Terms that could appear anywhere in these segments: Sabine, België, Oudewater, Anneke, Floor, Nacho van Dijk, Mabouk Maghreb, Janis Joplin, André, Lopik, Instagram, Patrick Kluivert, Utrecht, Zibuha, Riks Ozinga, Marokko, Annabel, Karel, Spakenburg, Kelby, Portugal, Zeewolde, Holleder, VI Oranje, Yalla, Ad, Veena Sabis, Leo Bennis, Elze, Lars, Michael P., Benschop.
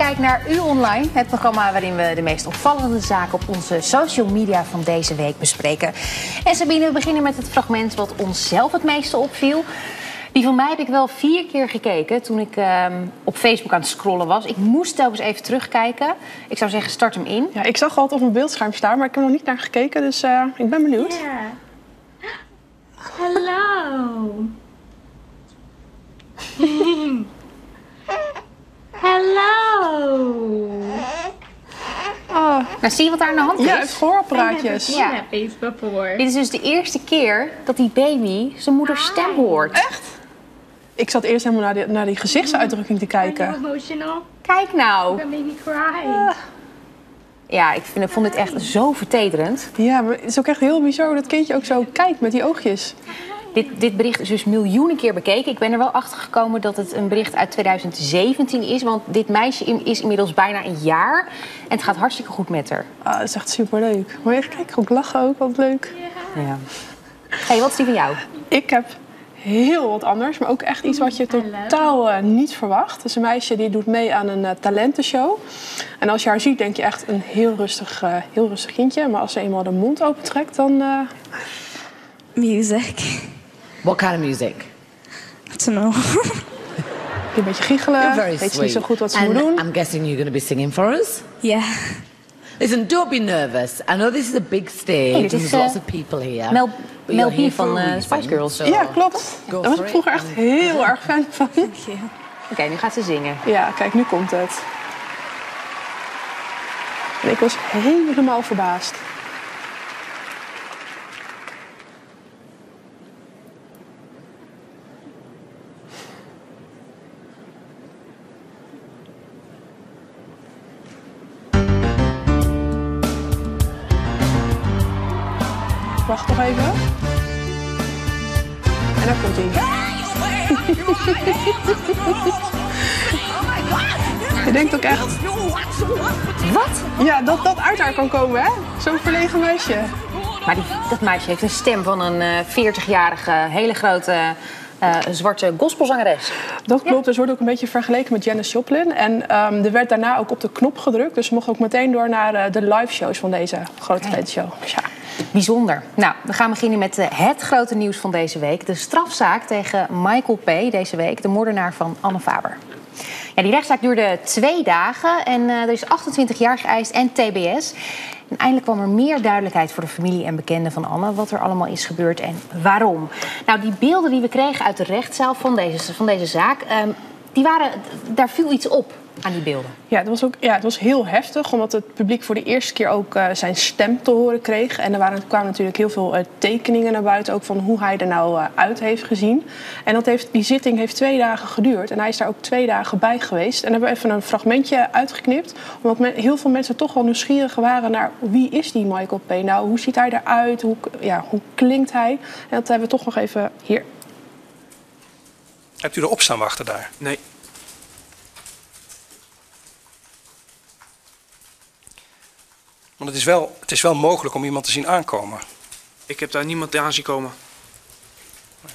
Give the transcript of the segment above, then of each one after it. kijkt naar U Online, het programma waarin we de meest opvallende zaken op onze social media van deze week bespreken. En Sabine, we beginnen met het fragment wat ons zelf het meeste opviel. Die van mij heb ik wel 4 keer gekeken toen ik op Facebook aan het scrollen was. Ik moest telkens even terugkijken. Ik zou zeggen, start hem in. Ja, ik zag altijd op mijn beeldscherm staan, maar ik heb er nog niet naar gekeken, dus ik ben benieuwd. Yeah. Hallo. Hallo. Oh. Nou, zie je wat daar aan de hand is? Ja, het gehoorapparaatjes. Ja. Dit is dus de eerste keer dat die baby zijn moeders stem hoort. Echt? Ik zat eerst helemaal naar die gezichtsuitdrukking te kijken. Kijk nou. Ja, ik vond dit echt zo vertederend. Ja, maar het is ook echt heel bizar dat kindje ook zo kijkt met die oogjes. Dit bericht is dus miljoenen keer bekeken. Ik ben er wel achter gekomen dat het een bericht uit 2017 is. Want dit meisje is inmiddels bijna een jaar. En het gaat hartstikke goed met haar. Ah, dat is echt superleuk. Maar echt, kijk, ook lachen ook, wat leuk. Ja. Hey, wat is die van jou? Ik heb heel wat anders, maar ook echt iets wat je totaal niet verwacht. Het is een meisje die doet mee aan een talentenshow. En als je haar ziet, denk je echt een heel rustig kindje. Maar als ze eenmaal de mond opentrekt, dan... Music. What kind of music? I don't know. Een beetje giechelen. Weet je niet zo goed wat ze moet doen. I'm guessing you're going to be singing for us? Yeah. Listen, don't be nervous. I know this is a big stage. Hey, there's lots of people here. Mel B van Spice Girls. So ja, klopt. Daar was ik vroeger echt heel erg fan van. Oké, nu gaat ze zingen. Ja, kijk, nu komt het. En ik was helemaal verbaasd. Wacht nog even. En dan komt hij. Je denkt ook echt... Wat? Ja, dat uit haar kan komen, hè? Zo'n verlegen meisje. Maar dat meisje heeft een stem van een 40-jarige, hele grote... een zwarte gospelzangeres. Dat klopt, dus wordt ook een beetje vergeleken met Janis Joplin. En er werd daarna ook op de knop gedrukt. Dus ze mocht ook meteen door naar de live shows van deze grote talentshow. Dus ja. Bijzonder. Nou, we gaan beginnen met het grote nieuws van deze week. De strafzaak tegen Michael P. deze week, de moordenaar van Anne Faber. Ja, die rechtszaak duurde 2 dagen en er is 28 jaar geëist en TBS. En eindelijk kwam er meer duidelijkheid voor de familie en bekenden van Anne... wat er allemaal is gebeurd en waarom. Nou, die beelden die we kregen uit de rechtszaal van deze zaak... daar viel iets op aan die beelden. Ja, het was heel heftig, omdat het publiek voor de eerste keer ook zijn stem te horen kreeg. En er kwamen natuurlijk heel veel tekeningen naar buiten, ook van hoe hij er nou uit heeft gezien. En die zitting heeft 2 dagen geduurd en hij is daar ook 2 dagen bij geweest. En hebben we even een fragmentje uitgeknipt, omdat heel veel mensen toch wel nieuwsgierig waren naar wie is die Michael P. nou, hoe ziet hij eruit, hoe klinkt hij? En dat hebben we toch nog even hier. Hebt u erop staan wachten daar? Nee. Want het is wel mogelijk om iemand te zien aankomen. Ik heb daar niemand aan zien komen. Nee.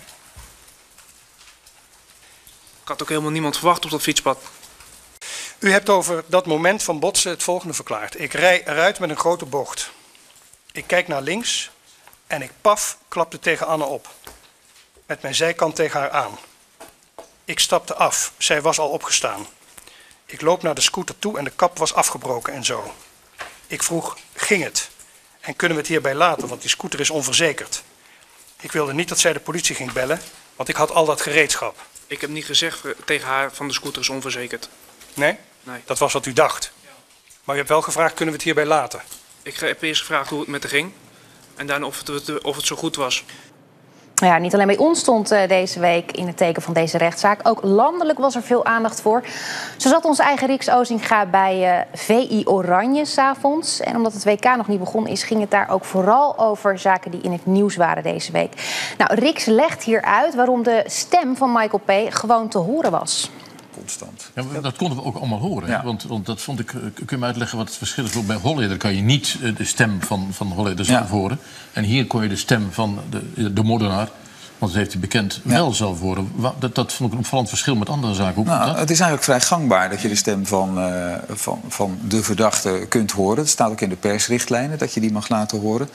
Ik had ook helemaal niemand verwacht op dat fietspad. U hebt over dat moment van botsen het volgende verklaard. Ik rij eruit met een grote bocht. Ik kijk naar links en ik klapte tegen Anne op. Met mijn zijkant tegen haar aan. Ik stapte af. Zij was al opgestaan. Ik loop naar de scooter toe en de kap was afgebroken en zo. Ik vroeg, ging het? En kunnen we het hierbij laten, want die scooter is onverzekerd. Ik wilde niet dat zij de politie ging bellen, want ik had al dat gereedschap. Ik heb niet gezegd tegen haar van de scooter is onverzekerd. Nee? Nee. Dat was wat u dacht. Ja. Maar u hebt wel gevraagd, kunnen we het hierbij laten? Ik heb eerst gevraagd hoe het met haar ging en daarna of het zo goed was. Ja, niet alleen bij ons stond deze week in het teken van deze rechtszaak. Ook landelijk was er veel aandacht voor. Zo zat onze eigen Riks Ozinga bij VI Oranje 's avonds. En omdat het WK nog niet begonnen is, ging het daar ook vooral over zaken die in het nieuws waren deze week. Nou, Riks legt hier uit waarom de stem van Michael P. gewoon te horen was. Constant. Ja, dat konden we ook allemaal horen. Ja. Want dat vond ik... Kun je me uitleggen wat het verschil is? Bij Holleder kan je niet de stem van Holleder zelf horen. En hier kon je de stem van de moordenaar Want dat heeft hij bekend wel zelf worden. Dat vond ik een opvallend verschil met andere zaken. Nou, het is eigenlijk vrij gangbaar dat je de stem van de verdachte kunt horen. Dat staat ook in de persrichtlijnen, dat je die mag laten horen.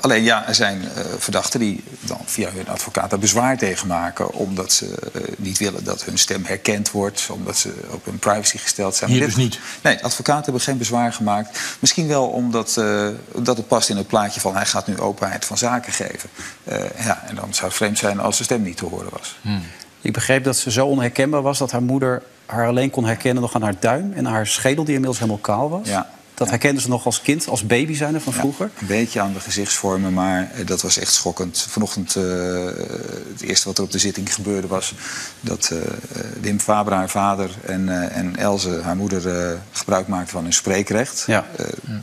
Alleen ja, er zijn verdachten die dan via hun advocaat daar bezwaar tegen maken. Omdat ze niet willen dat hun stem herkend wordt. Omdat ze op hun privacy gesteld zijn. Hier dus niet? Nee, advocaten hebben geen bezwaar gemaakt. Misschien wel omdat dat het past in het plaatje van hij gaat nu openheid van zaken geven. En dan zou het vreemd zijn als de stem niet te horen was. Ik begreep dat ze zo onherkenbaar was dat haar moeder haar alleen kon herkennen nog aan haar duim en aan haar schedel, die inmiddels helemaal kaal was. Ja. Dat herkenden ze nog als kind, als baby zijnde van vroeger? Een beetje aan de gezichtsvormen, maar dat was echt schokkend. Vanochtend, het eerste wat er op de zitting gebeurde was dat Wim Fabra, haar vader, en Elze, haar moeder, gebruik maakten van hun spreekrecht. Ja.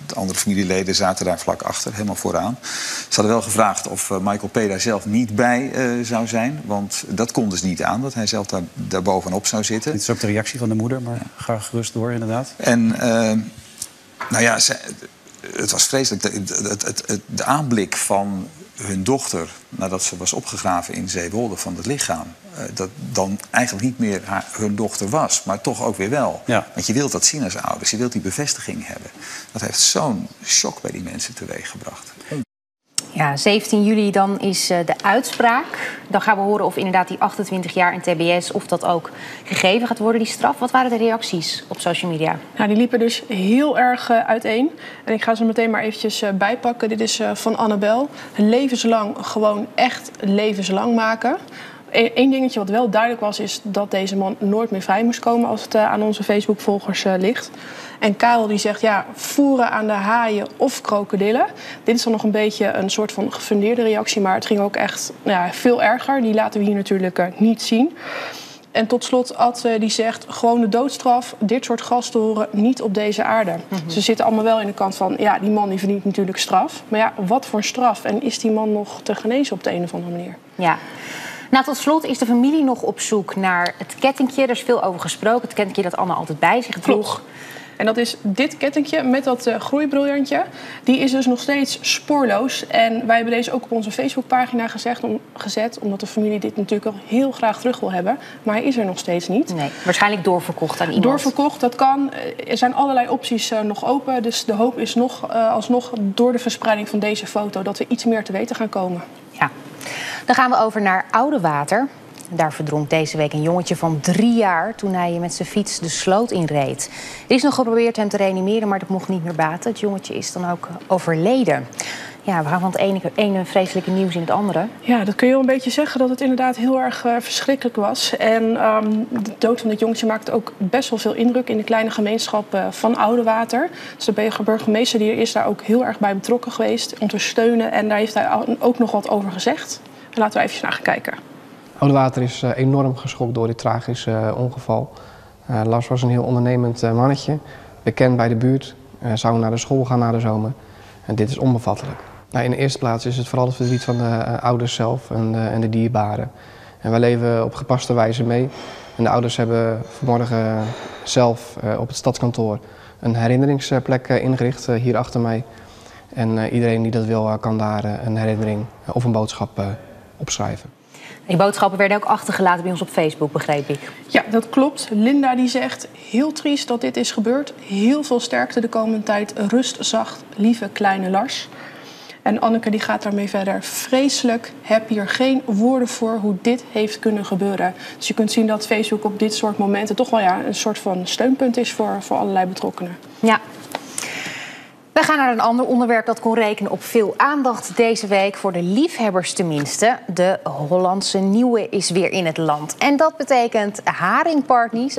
De andere familieleden zaten daar vlak achter, helemaal vooraan. Ze hadden wel gevraagd of Michael P. daar zelf niet bij zou zijn. Want dat konden ze niet aan, dat hij zelf daar bovenop zou zitten. Dit is ook de reactie van de moeder, maar ga gerust door, inderdaad. En... nou ja, het was vreselijk. De aanblik van hun dochter nadat ze was opgegraven in Zeewolde van het lichaam... dat dan eigenlijk niet meer hun dochter was, maar toch ook weer wel. Ja. Want je wilt dat zien als ouders, je wilt die bevestiging hebben. Dat heeft zo'n shock bij die mensen teweeggebracht. Ja, 17 juli dan is de uitspraak. Dan gaan we horen of inderdaad die 28 jaar in TBS... of dat ook gegeven gaat worden, die straf. Wat waren de reacties op social media? Nou, die liepen dus heel erg uiteen. En ik ga ze meteen maar eventjes bijpakken. Dit is van Annabel. Levenslang, gewoon echt levenslang maken. Eén dingetje wat wel duidelijk was... is dat deze man nooit meer vrij moest komen... als het aan onze Facebook-volgers ligt. En Karel die zegt, ja, voeren aan de haaien of krokodillen. Dit is dan nog een beetje een soort van gefundeerde reactie... maar het ging ook echt veel erger. Die laten we hier natuurlijk niet zien. En tot slot Ad die zegt, gewoon de doodstraf. Dit soort gasten horen niet op deze aarde. Mm-hmm. Ze zitten allemaal wel in de kant van... ja, die man die verdient natuurlijk straf. Maar ja, wat voor straf? En is die man nog te genezen op de een of andere manier? Ja. Nou, tot slot is de familie nog op zoek naar het kettingje. Er is veel over gesproken. Het kettingje dat Anne altijd bij zich droeg. En dat is dit kettingje met dat groeibriljantje. Die is dus nog steeds spoorloos. En wij hebben deze ook op onze Facebookpagina gezet... omdat de familie dit natuurlijk al heel graag terug wil hebben. Maar hij is er nog steeds niet. Nee, waarschijnlijk doorverkocht aan iemand. Doorverkocht, dat kan. Er zijn allerlei opties nog open. Dus de hoop is nog alsnog door de verspreiding van deze foto... dat we iets meer te weten gaan komen. Ja. Dan gaan we over naar Oudewater. Daar verdronk deze week een jongetje van 3 jaar... toen hij met zijn fiets de sloot inreed. Er is nog geprobeerd hem te reanimeren, maar dat mocht niet meer baten. Het jongetje is dan ook overleden. Ja, we gaan van het ene vreselijke nieuws in het andere. Ja, dat kun je wel een beetje zeggen dat het inderdaad heel erg verschrikkelijk was. En de dood van dit jongetje maakt ook best wel veel indruk... in de kleine gemeenschap van Oudewater. Dus de burgemeester die er is daar ook heel erg bij betrokken geweest... om te steunen en daar heeft hij ook nog wat over gezegd. Laten we even naar gaan kijken. Oudewater is enorm geschokt door dit tragische ongeval. Lars was een heel ondernemend mannetje, bekend bij de buurt. Zou naar de school gaan na de zomer. En dit is onbevattelijk. Nou, in de eerste plaats is het vooral het verdriet van de ouders zelf en de dierbaren. En wij leven op gepaste wijze mee. En de ouders hebben vanmorgen zelf op het stadskantoor een herinneringsplek ingericht, hier achter mij. En iedereen die dat wil kan daar een herinnering of een boodschap opschrijven. Die boodschappen werden ook achtergelaten bij ons op Facebook, begreep ik. Ja, dat klopt. Linda die zegt, heel triest dat dit is gebeurd. Heel veel sterkte de komende tijd. Rust, zacht, lieve kleine Lars. En Anneke die gaat daarmee verder. Vreselijk, heb hier geen woorden voor hoe dit heeft kunnen gebeuren. Dus je kunt zien dat Facebook op dit soort momenten... toch wel een soort van steunpunt is voor allerlei betrokkenen. Ja. We gaan naar een ander onderwerp dat kon rekenen op veel aandacht deze week. Voor de liefhebbers tenminste. De Hollandse Nieuwe is weer in het land. En dat betekent haringparties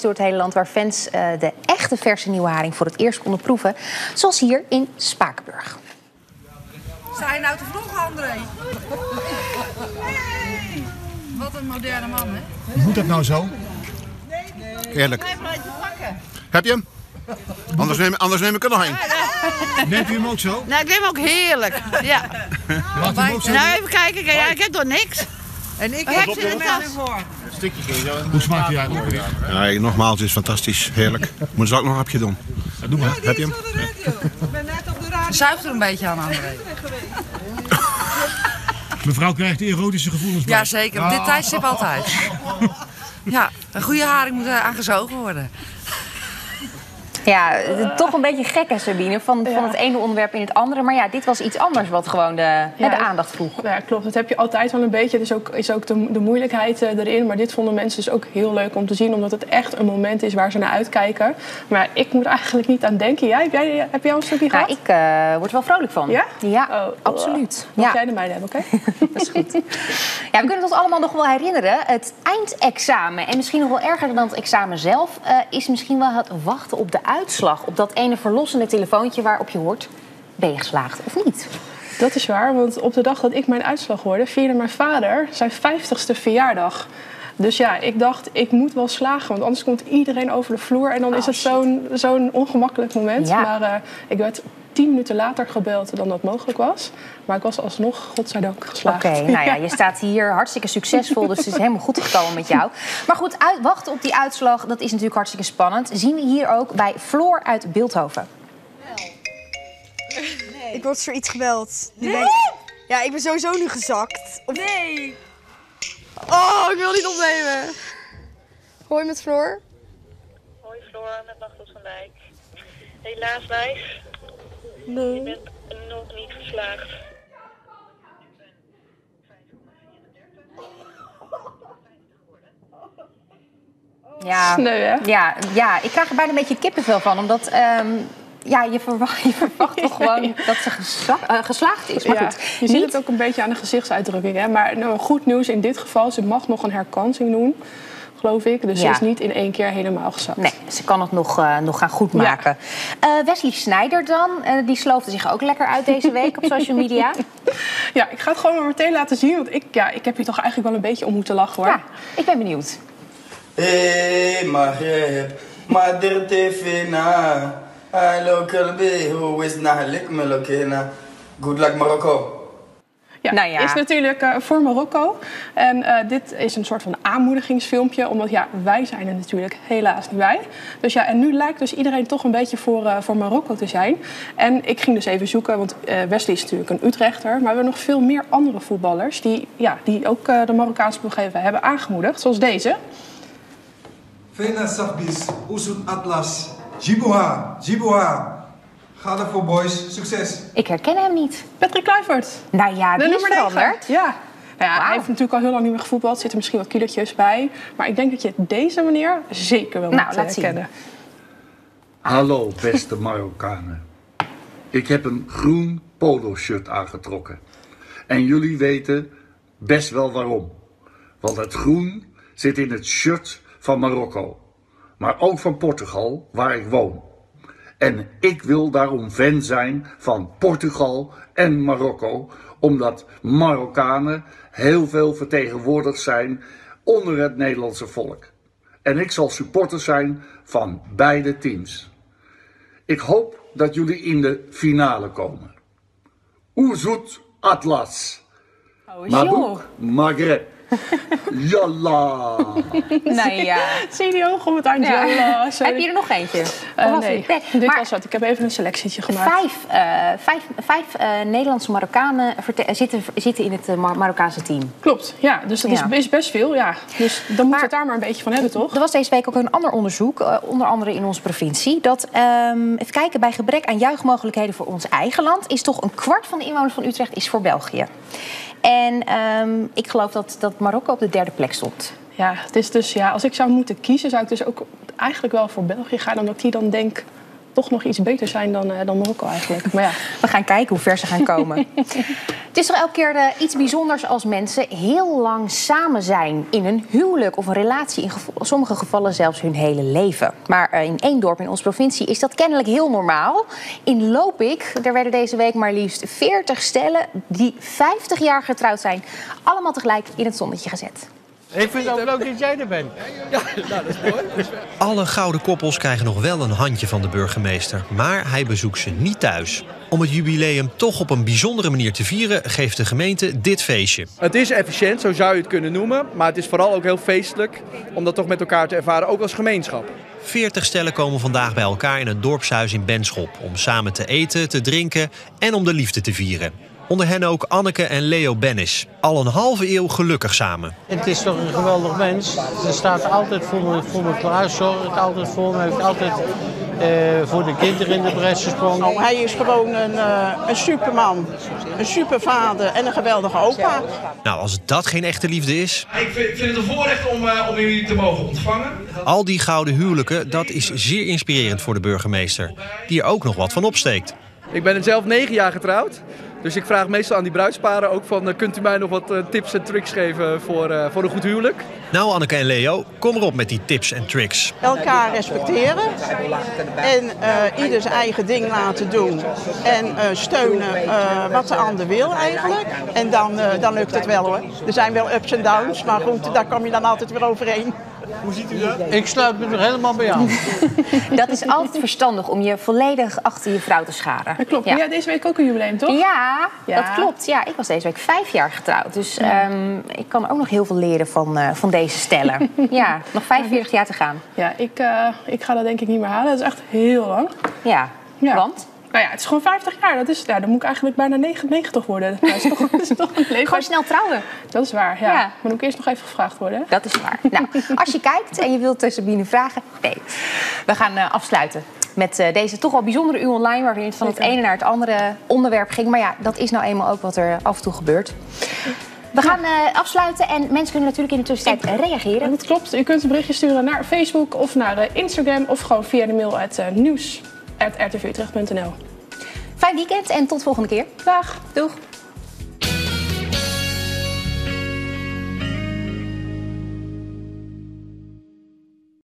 door het hele land... waar fans de echte verse nieuwe haring voor het eerst konden proeven. Zoals hier in Spakenburg. Zijn nou te vroeg, André? Hey. Wat een moderne man, hè? Moet dat nou zo? Nee. Eerlijk. Heb je hem? Anders neem ik er nog een. Neemt u hem ook zo? Nee, ik neem hem ook heerlijk. Ja. Laat hem ook zo. Nou, even kijken. Ja, ik heb door niks. En ik heb ze in de tas. Hoe smaakt hij eigenlijk weer? Ja, nogmaals, het is fantastisch. Heerlijk. Moet ze ook nog een hapje doen? Ja, doe maar. Heb je hem? Ik ben net op de radio. Zuigt er een beetje aan, André. Mevrouw krijgt erotische gevoelens. Ja, zeker. Op dit tijdstip altijd. Ja, een goede haring moet aangezogen worden. Ja, toch een beetje gek hè, Sabine, van het ene onderwerp in het andere. Maar ja, dit was iets anders wat gewoon de aandacht vroeg. Ja, klopt. Dat heb je altijd wel een beetje. Het is ook de moeilijkheid erin. Maar dit vonden mensen dus ook heel leuk om te zien. Omdat het echt een moment is waar ze naar uitkijken. Maar ik moet er eigenlijk niet aan denken. Jij, heb jij een stukje gehad? Ik word er wel vrolijk van. Ja? Ja, absoluut. Mag jij de meiden hebben, oké? Dat is goed. Ja, we kunnen het ons allemaal nog wel herinneren. Het eindexamen, en misschien nog wel erger dan het examen zelf, is misschien wel het wachten op de uitslag, op dat ene verlossende telefoontje waarop je hoort, ben je geslaagd of niet? Dat is waar, want op de dag dat ik mijn uitslag hoorde, vierde mijn vader zijn 50ste verjaardag. Dus ja, ik dacht, ik moet wel slagen, want anders komt iedereen over de vloer en dan is het zo'n ongemakkelijk moment. Ja. Maar ik werd 10 minuten later gebeld dan dat mogelijk was. Maar ik was alsnog, godzijdank, geslaagd. Oké, nou ja, je staat hier hartstikke succesvol. Dus het is helemaal goed gekomen met jou. Maar goed, wachten op die uitslag, dat is natuurlijk hartstikke spannend. Zien we hier ook bij Floor uit Beeldhoven. Nee. Ik word voor iets gebeld. Nee? Ja, ik ben sowieso nu gezakt. Nee! Oh, ik wil niet opnemen. Hoi met Floor. Hoi Floor, met Nacho van Dijk. Helaas, wijs. Nee. Ik ben nog niet geslaagd. Ja, sneu, hè? Ja, ik krijg er bijna een beetje kippenvel van, omdat ja, je verwacht toch gewoon dat ze geslaagd is. Maar goed, je ziet het ook een beetje aan de gezichtsuitdrukking, hè? Maar nou, goed nieuws in dit geval, ze mag nog een herkansing doen, geloof ik. Dus ze is niet in één keer helemaal gezakt. Nee, ze kan het nog gaan goedmaken. Ja. Wesley Sneijder dan, die sloofde zich ook lekker uit deze week op social media. Ja, ik ga het gewoon maar meteen laten zien. Want ik heb hier toch eigenlijk wel een beetje om moeten lachen, hoor. Ja, ik ben benieuwd. Hey, Maghreb, Mader Tefena. Hallo Kelby, hoe is het nahalik melokena? Good luck, Marokko. Ja, nou ja, is natuurlijk voor Marokko. En dit is een soort van aanmoedigingsfilmpje. Omdat wij zijn er natuurlijk helaas niet bij. Dus en nu lijkt dus iedereen toch een beetje voor Marokko te zijn. En ik ging dus even zoeken, want Wesley is natuurlijk een Utrechter. Maar we hebben nog veel meer andere voetballers die ook de Marokkaanse ploeg hebben aangemoedigd. Zoals deze. Veena Sabis, Oezoet Atlas, Zibuha, Zibuha. Ga ervoor, boys. Succes. Ik herken hem niet. Patrick Kluivert. Nou ja, die is veranderd. Ja. Nou ja, hij heeft natuurlijk al heel lang niet meer gevoetbald. Zitten misschien wat kilootjes bij. Maar ik denk dat je deze manier zeker wel moet herkennen. Hallo, beste Marokkanen. Ik heb een groen polo-shirt aangetrokken. En jullie weten best wel waarom. Want het groen zit in het shirt van Marokko. Maar ook van Portugal, waar ik woon. En ik wil daarom fan zijn van Portugal en Marokko. Omdat Marokkanen heel veel vertegenwoordigd zijn onder het Nederlandse volk. En ik zal supporter zijn van beide teams. Ik hoop dat jullie in de finale komen. Oezoet Atlas. Mabouk Maghreb. Yalla! Nee, ja. Zie je ogen om het aan? Yalla. Heb je er nog eentje? Nee, dit was het. Ik heb even een selectietje gemaakt. Vijf Nederlandse Marokkanen zitten in het Marokkaanse team. Klopt, ja. Dus dat is best veel, ja. Dus dan moet je het daar maar een beetje van hebben, toch? Er was deze week ook een ander onderzoek, onder andere in onze provincie. Dat, even kijken, bij gebrek aan juichmogelijkheden voor ons eigen land is toch een kwart van de inwoners van Utrecht is voor België. En ik geloof dat Marokko op de derde plek stond. Ja, het is dus, als ik zou moeten kiezen, zou ik dus ook eigenlijk wel voor België gaan. Omdat die dan denk toch nog iets beter zijn dan Marokko eigenlijk. Maar ja, we gaan kijken hoe ver ze gaan komen. Het is toch elke keer iets bijzonders als mensen heel lang samen zijn in een huwelijk of een relatie. In sommige gevallen zelfs hun hele leven. Maar in één dorp in onze provincie is dat kennelijk heel normaal. In Lopik, daar werden deze week maar liefst 40 stellen die 50 jaar getrouwd zijn, allemaal tegelijk in het zonnetje gezet. Ik vind het ook leuk dat jij er bent. Ja, nou, dat is mooi. Alle gouden koppels krijgen nog wel een handje van de burgemeester. Maar hij bezoekt ze niet thuis. Om het jubileum toch op een bijzondere manier te vieren, geeft de gemeente dit feestje. Het is efficiënt, zo zou je het kunnen noemen. Maar het is vooral ook heel feestelijk om dat toch met elkaar te ervaren, ook als gemeenschap. 40 stellen komen vandaag bij elkaar in het dorpshuis in Benschop. Om samen te eten, te drinken en om de liefde te vieren. Onder hen ook Anneke en Leo Bennis. Al een halve eeuw gelukkig samen. Het is toch een geweldig mens. Ze staat altijd voor me klaar, zorgt altijd voor me, heeft altijd voor de kinderen in de bres gesprongen. Oh, hij is gewoon een superman, een supervader en een geweldige opa. Nou, als dat geen echte liefde is... Ik vind het een voorrecht om jullie te mogen ontvangen. Al die gouden huwelijken, dat is zeer inspirerend voor de burgemeester. Die er ook nog wat van opsteekt. Ik ben zelf 9 jaar getrouwd. Dus ik vraag meestal aan die bruidsparen ook van... kunt u mij nog wat tips en tricks geven voor een goed huwelijk? Nou, Anneke en Leo, kom erop met die tips en tricks. Elkaar respecteren en ieder zijn eigen ding laten doen. En steunen wat de ander wil eigenlijk. En dan lukt het wel, hoor. Er zijn wel ups en downs, maar goed, daar kom je dan altijd weer overheen. Hoe ziet u dat? Ik sluit me er helemaal bij aan. Dat is altijd verstandig om je volledig achter je vrouw te scharen. Dat klopt. Ja. Ja, deze week ook een jubileum, toch? Ja, dat klopt. Ja, ik was deze week 5 jaar getrouwd. Dus ik kan ook nog heel veel leren van deze stellen. Ja, nog 45 jaar te gaan. Ja, ik ga dat denk ik niet meer halen. Dat is echt heel lang. Ja. Want? Nou ja, het is gewoon 50 jaar. Dat is, ja, dan moet ik eigenlijk bijna 99 worden. Dat is toch een leeftijd. Gewoon snel trouwen. Dat is waar, ja. Maar dan moet ik eerst nog even gevraagd worden. Hè? Dat is waar. Nou, als je kijkt en je wilt Sabine vragen... Nee, we gaan afsluiten met deze toch wel bijzondere uur online... waarin het van het ene naar het andere onderwerp ging. Maar ja, dat is nou eenmaal ook wat er af en toe gebeurt. We gaan afsluiten en mensen kunnen natuurlijk in de tussentijd reageren. Dat klopt. U kunt een berichtje sturen naar Facebook of naar Instagram... of gewoon via de mail uit nieuws@rtvutrecht.nl. Fijn weekend en tot volgende keer. Dag. Doeg.